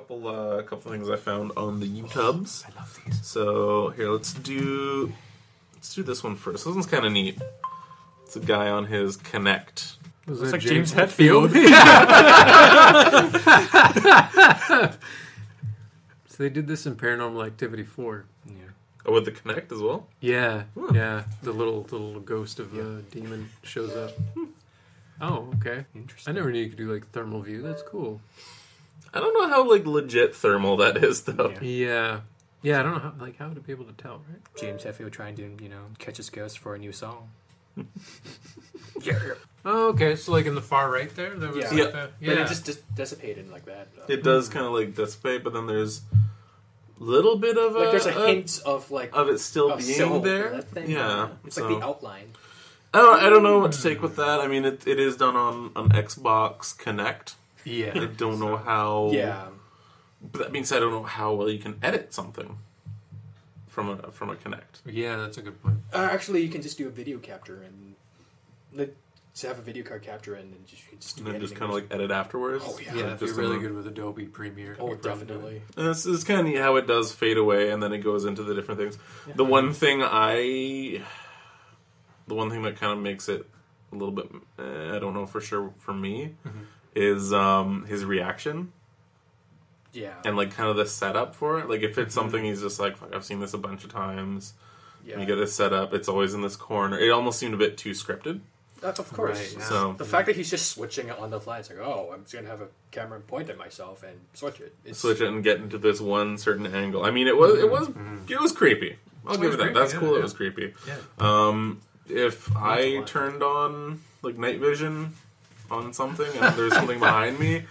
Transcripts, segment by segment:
couple things I found on the YouTubes. I love these. So here, let's do this one first. This one's kind of neat. It's a guy on his Kinect. It's like James Hetfield. So they did this in Paranormal Activity 4. Yeah. Oh, with the Kinect as well? Yeah. Ooh. Yeah. The little ghost of a demon shows up. Oh, okay. Interesting. I never knew you could do like thermal view. That's cool. I don't know how like legit thermal that is though. Yeah. Yeah, I don't know how, like, how to be able to tell, right? James Hetfield trying to, you know, catch his ghost for a new song. Yeah. Oh, okay. So like in the far right there, that was like that. Yeah. But it just dissipated like that. It does kind of like dissipate, but then there's a little bit of like there's a hint of like of it still being there. That thing. Yeah. It's like the outline. I don't know what to take with that. I mean, it is done on Xbox Kinect. Yeah. I don't know how. Yeah. But that means I don't know how well you can edit something from a Kinect. Yeah, that's a good point. Actually, you can just do a video capture and so have a video card capture and then you can just do and then just kind of like edit afterwards. Oh yeah, if you're really good with Adobe Premiere. Oh, definitely. It's kind of neat how it does fade away and then it goes into the different things. Yeah. The one thing that kind of makes it a little bit, I don't know for sure for me, is his reaction. Yeah. And like kind of the setup for it. Like if it's something he's just like, fuck, I've seen this a bunch of times. Yeah. And you get this setup, it's always in this corner. It almost seemed a bit too scripted. Of course. Right, yeah. So the fact that he's just switching it on the fly, it's like, oh, I'm just going to have a camera and point at myself and switch it. Switch it and get into this one certain angle. I mean, it was creepy. I'll give it that. That's cool. Yeah. It was creepy. Yeah. If I turned on like night vision on something and there's something behind me,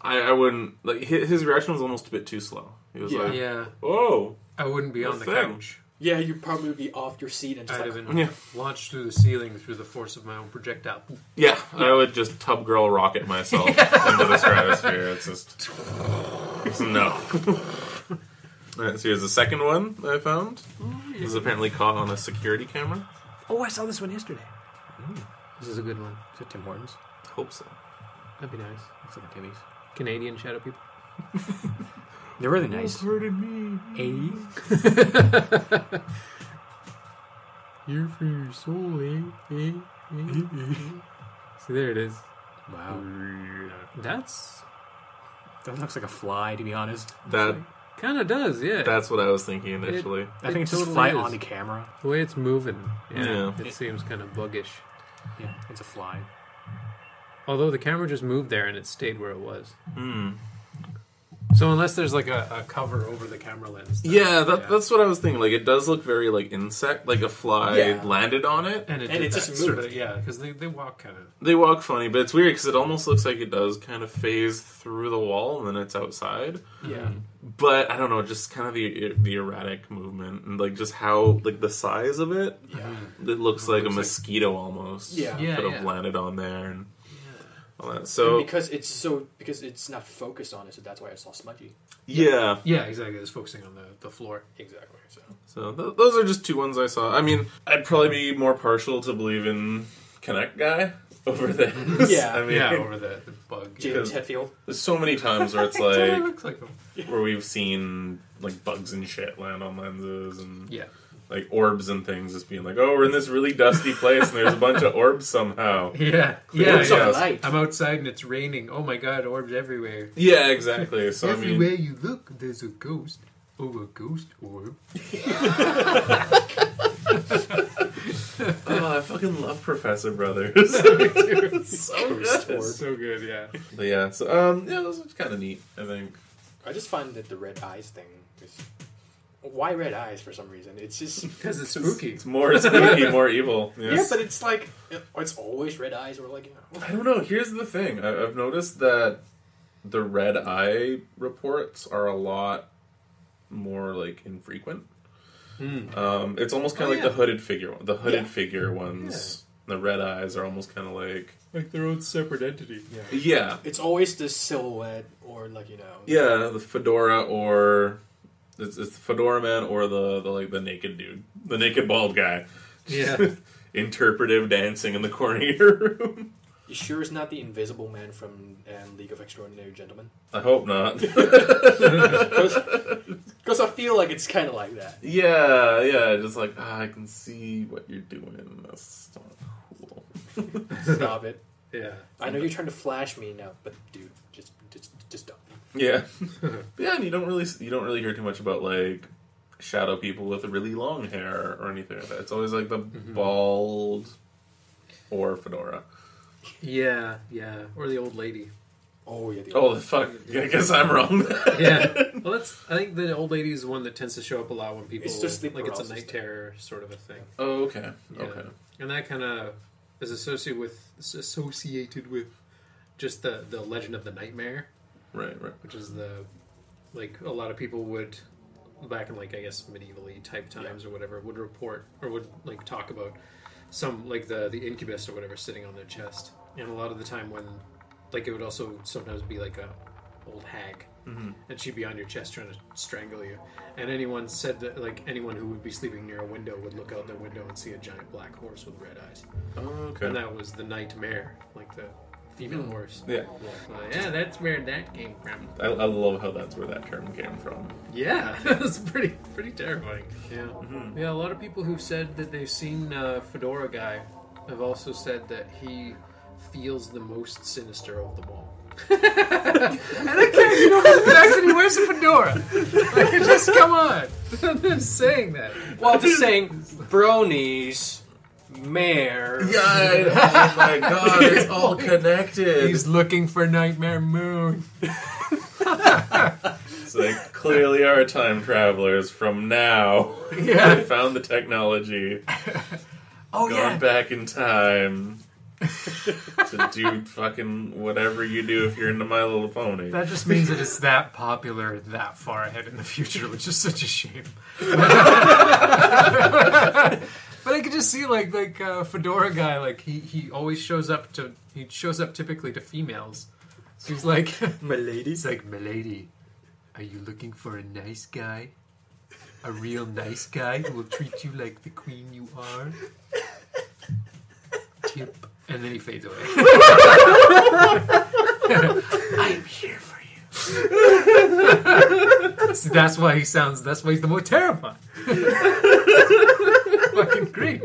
I wouldn't like his reaction was almost a bit too slow. He was like, "Oh, I wouldn't be on the couch." Yeah, you'd probably be off your seat and just I'd have been launched through the ceiling through the force of my own projectile. Yeah, I would just tub girl rocket myself into the stratosphere. It's just no. All right, so here's the second one I found. It was apparently caught on a security camera. Oh, I saw this one yesterday. This is a good one. Is it Tim Hortons? I hope so. That'd be nice. It's like a Timmy's. Canadian Shadow People. They're really nice. You've heard of me. Eh? Here for your soul, eh? Eh? Eh? See, there it is. Wow. That looks like a fly, to be honest. That... kind of does, yeah. That's what I was thinking initially. I think it's just fly on the camera. The way it's moving, it seems kind of buggish. Yeah, it's a fly. Although the camera just moved there and it stayed where it was. Mm. So unless there's like a cover over the camera lens. That's what I was thinking. Like it does look very like insect, like a fly landed on it and it just moved. Because they walk kind of. They walk funny, but it's weird because it almost looks like it does kind of phase through the wall and then it's outside. Yeah. But I don't know, just kind of the erratic movement and like just how like the size of it. Yeah. It looks like a mosquito almost. Yeah. Could have landed on there and. So and because it's not focused on it, so that's why I saw smudgy. Yeah. Yeah, exactly. It's focusing on the floor. Exactly. So those are just two ones I saw. I mean, I'd probably be more partial to believe in Kinect guy over this. Yeah. I mean, over the bug. James Hetfield. There's so many times where it's like where we've seen like bugs and shit land on lenses and like orbs and things, just being like, oh, we're in this really dusty place and there's a bunch of orbs somehow. Yeah. Orbs. I'm outside and it's raining. Oh my god, orbs everywhere. Yeah, exactly. So everywhere you look, there's a ghost. Oh, a ghost orb. Oh, I fucking love Professor Brothers. It's so ghost good. Orb. So good, yeah. But yeah, so, those are kind of neat, I think. I just find that the red eyes thing is... Why red eyes for some reason? It's just... because it's spooky. It's more spooky, more evil. Yes. Yeah, but it's like... It's always red eyes or like... You know. I don't know. Here's the thing. I've noticed that the red eye reports are a lot more like infrequent. Mm. It's almost kind of like the hooded figure one. The hooded figure ones. Yeah. The red eyes are almost kind of like... like their own separate entity. Yeah. Yeah. It's always the silhouette or like, you know... yeah, the fedora or... it's the fedora man or the naked dude, the naked bald guy. Yeah, interpretive dancing in the corner of your room. You sure it's not the Invisible Man from League of Extraordinary Gentlemen? I hope not. Because I feel like it's kind of like that. Yeah, yeah. Just like, ah, I can see what you're doing. That's not cool. Stop it. Yeah. I know you're trying to flash me now, but dude, just stop. Yeah. But yeah, and you don't really hear too much about like shadow people with really long hair or anything like that. It's always like the bald or fedora. Yeah, yeah. Or the old lady. Oh yeah. The old fuck! Yeah, I guess I'm wrong. Yeah. Well, I think the old lady is one that tends to show up a lot when people. It's just like it's a night terror sort of a thing. Oh, okay. Yeah. Okay. And that kind of is associated with just the legend of the nightmare. Right. Right. Which is like a lot of people would back in like I guess medievally type times or whatever would report or would like talk about. Some, like, the incubus or whatever sitting on their chest. And a lot of the time when, like, it would also sometimes be, like, a old hag. Mm-hmm. And she'd be on your chest trying to strangle you. And anyone said that, like, anyone who would be sleeping near a window would look out their window and see a giant black horse with red eyes. Oh, okay. And that was the nightmare, like the female horse. Yeah. Yeah, that's where that came from. I love how that's where that term came from. Yeah, that's pretty terrifying. Yeah, yeah. A lot of people who've said that they've seen Fedora Guy have also said that he feels the most sinister of them all. And again, you know, the fact that he wears a fedora. Like, just come on. I'm just saying that. Well, I'm just saying, bronies. Mare. Yeah, oh my god, it's all connected. He's looking for Nightmare Moon. It's like, clearly our time travelers from now. Yeah. They found the technology. Oh, gone back in time to do fucking whatever you do if you're into My Little Pony. That just means that it's that popular that far ahead in the future, which is such a shame. But I could just see like Fedora Guy, like he always shows up typically to females. So he's like, "Milady," he's like, "Milady, are you looking for a nice guy, a real nice guy who will treat you like the queen you are?" Tip, and then he fades away. I'm here for you. So that's why he sounds. That's why he's the more terrifying. Fucking great.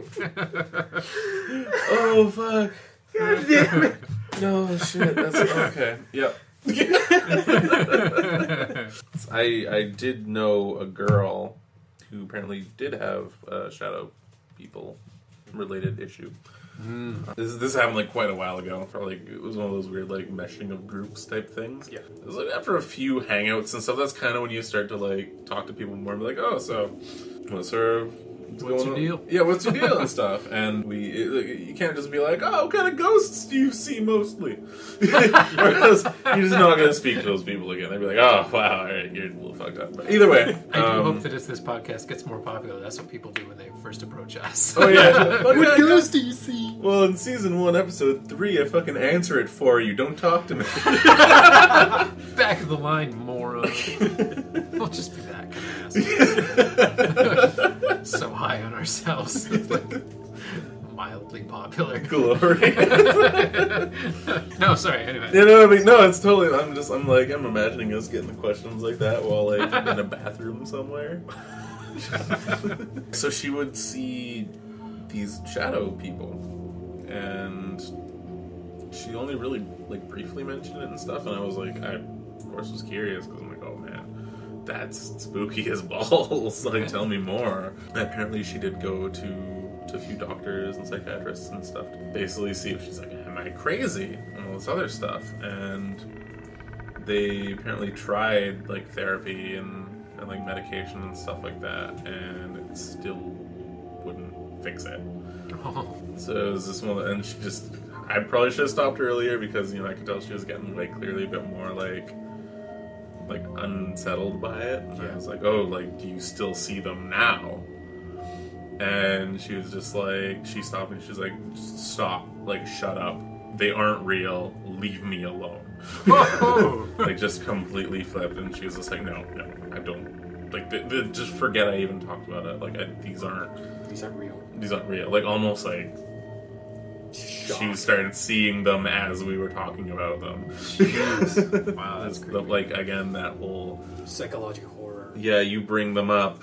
Oh, fuck. God damn it. No, shit. That's okay. Yep. I did know a girl who apparently did have shadow people related issue. Mm. This happened like quite a while ago. Probably it was one of those weird like meshing of groups type things. Yeah. It was like after a few hangouts and stuff, that's kind of when you start to like talk to people more and be like, oh, so what's her... What's your deal? Yeah, what's your deal and stuff? And you can't just be like, oh, what kind of ghosts do you see mostly? Because you're just not going to speak to those people again. They'd be like, oh, wow, all right, you're a little fucked up. But either way. I do hope that as this podcast gets more popular, that's what people do when they first approach us. Oh, yeah. What ghosts do you see? Well, in season 1, episode 3, I fucking answer it for you. Don't talk to me. Back of the line, moron. We'll just be that kind of asshole. So high on ourselves. It's like mildly popular. Glory. No, sorry, anyway. You know what I mean? No, it's totally, I'm imagining us getting the questions like that while, like, in a bathroom somewhere. So she would see these shadow people, and she only really, like, briefly mentioned it and stuff, and I was like, I, of course, was curious, because I'm like, oh, man. That's spooky as balls. Like, tell me more. And apparently, she did go to a few doctors and psychiatrists and stuff to basically see if she's like, am I crazy? And all this other stuff. And they apparently tried like therapy and like medication and stuff like that, and it still wouldn't fix it. Oh. So it was this one, and she just, I probably should have stopped earlier because, you know, I could tell she was getting like clearly a bit more like unsettled by it. And I was like, oh, like, do you still see them now? And she was just like, she stopped and she's like, stop, like, shut up. They aren't real. Leave me alone. Oh. Like, just completely flipped. And she was just like, no, I don't. Like, just forget I even talked about it. Like, these aren't real. Like, almost like She started seeing them as we were talking about them. Jeez. Wow, that's creepy. But like again, that whole psychological horror. Yeah, you bring them up.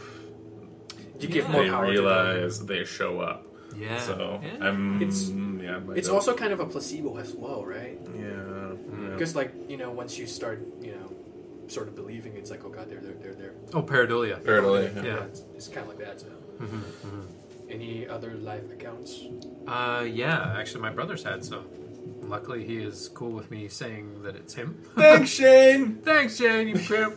You give more power. They realize to them. They show up. Yeah. So yeah. It's also kind of a placebo as well, right? Yeah. Because like once you start sort of believing, it's like, oh god, they're there. Oh, pareidolia. Pareidolia. Yeah. It's kind of like that. So. Mm-hmm, mm-hmm. Any other live accounts? Yeah, actually my brother's had some. Luckily he is cool with me saying that it's him. Thanks, Shane! Thanks, Shane, you crap!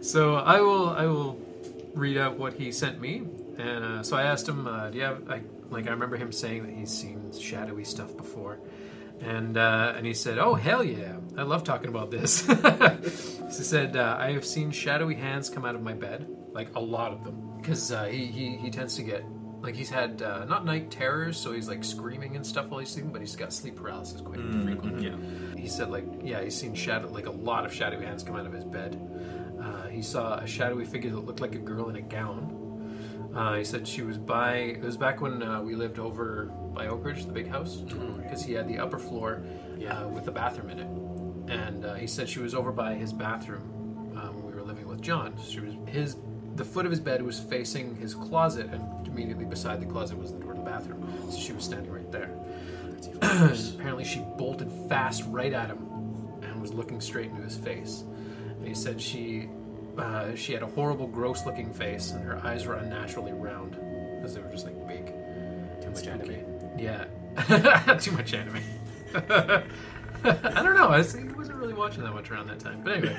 So I will read out what he sent me. And so I asked him, do you have, I remember him saying that he's seen shadowy stuff before. And he said, oh, hell yeah, I love talking about this. He said, I have seen shadowy hands come out of my bed, like a lot of them. Because he tends to get, like he's had, not night terrors, so he's like screaming and stuff while he's sleeping, but he's got sleep paralysis quite frequently. Yeah. He said like, yeah, he's seen a lot of shadowy hands come out of his bed. He saw a shadowy figure that looked like a girl in a gown. He said she was by, it was back when we lived over by Oak Ridge, the big house, because he had the upper floor with the bathroom in it. And he said she was over by his bathroom when we were living with John. She was the foot of his bed was facing his closet, and immediately beside the closet was the door to the bathroom. So she was standing right there. Apparently she bolted fast right at him and was looking straight into his face. And he said she had a horrible, gross-looking face, and her eyes were unnaturally round because they were just like big. Too much anime. Yeah, too much anime. I don't know. I wasn't really watching that much around that time. But anyway,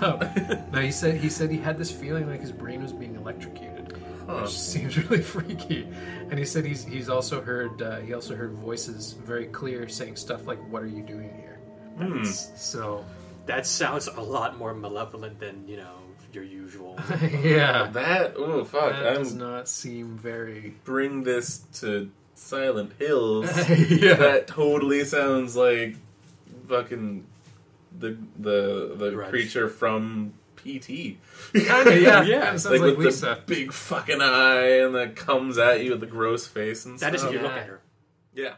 no. He said he had this feeling like his brain was being electrocuted, which seems really freaky. And he said he also heard voices very clear saying stuff like, "What are you doing here?" So that sounds a lot more malevolent than your usual. Yeah, that. Oh fuck! That does not seem very. Bring this to Silent Hills. Yeah, that totally sounds like fucking the Grudge. Creature from P.T. Kinda, yeah, yeah. It sounds like with Lisa. The big fucking eye and that comes at you with the gross face and stuff. That is if you look at her. Yeah.